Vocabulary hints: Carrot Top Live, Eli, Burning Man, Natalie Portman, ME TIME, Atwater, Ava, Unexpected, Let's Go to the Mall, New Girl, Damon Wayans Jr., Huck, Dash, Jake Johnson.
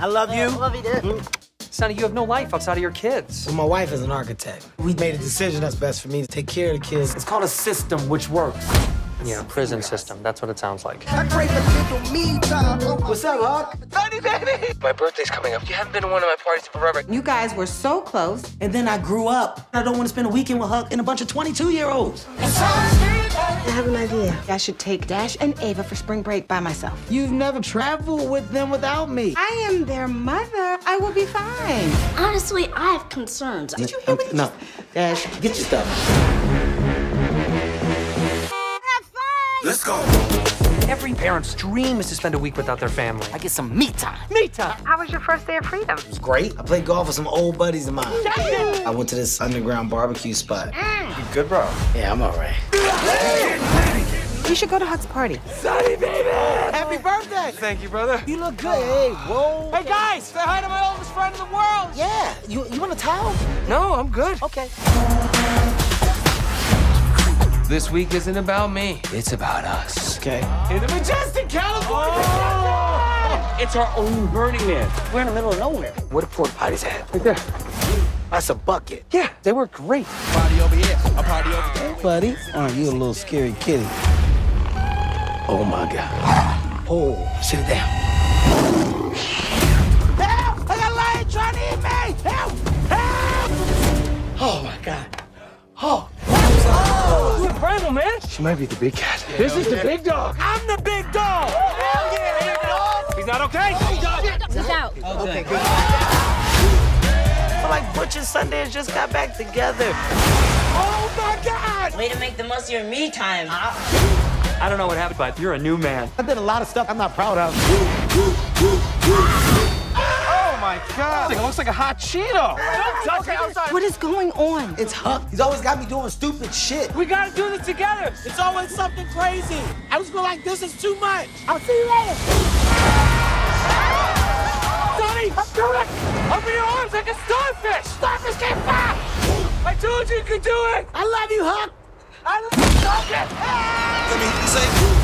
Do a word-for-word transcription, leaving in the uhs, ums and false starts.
I love you. I love you, dude. Mm-hmm. Sonny, you have no life outside of your kids. Well, my wife is an architect. We made a decision that's best for me to take care of the kids. It's called a system which works. Yeah, prison system. That's what it sounds like. What's up, Huck? Honey, baby! My birthday's coming up. You haven't been to one of my parties in forever. You guys were so close, and then I grew up. I don't want to spend a weekend with Huck and a bunch of twenty-two-year-olds. I have an idea. I should take Dash and Ava for spring break by myself. You've never traveled with them without me. I am their mother. I will be fine. Honestly, I have concerns. Did you hear me? No. Dash, get your stuff. Let's go. Every parent's dream is to spend a week without their family. I get some me time. Me time. How was your first day of freedom? It was great. I played golf with some old buddies of mine. Damn. I went to this underground barbecue spot. Mm. You good, bro? Yeah, I'm all right. We should go to Huck's party. Sonny, baby! Happy birthday! Thank you, brother. You look good. Hey, whoa. Hey, guys, say hi to my oldest friend in the world. Yeah. You, you want a towel? No, I'm good. Okay. This week isn't about me. It's about us. Okay. In the majestic California! Oh! It's our own Burning Man. We're in the middle of nowhere. Where the porta potties at? Right there. That's a bucket. Yeah, they were great. Party over here. A party over there. Hey, buddy. Aren't you a little scary kitty? Oh, my God. Oh, sit down. Help! I got a lion trying to eat me! Help! Help! Oh, my God. Oh. Man. She might be the big cat. Yeah, this is yeah. the big dog. I'm the big dog. Hell yeah, he's not okay. Oh, he's out. Okay, good. I feel like Butch and Sundance just got back together. Oh my God! Way to make the most of your me time. I don't know what happened, but you're a new man. I did a lot of stuff I'm not proud of. Oh my God! It looks like a hot Cheeto. Don't touch okay, it outside. What is going on? It's Huck. He's always got me doing stupid shit. We gotta do this together. It's always something crazy. I just feel like this is too much. I'll see you later. Sonny, I'm doing it. Open your arms like a starfish. Starfish can't fly. I told you you could do it. I love you, Huck. I love you. Let me say.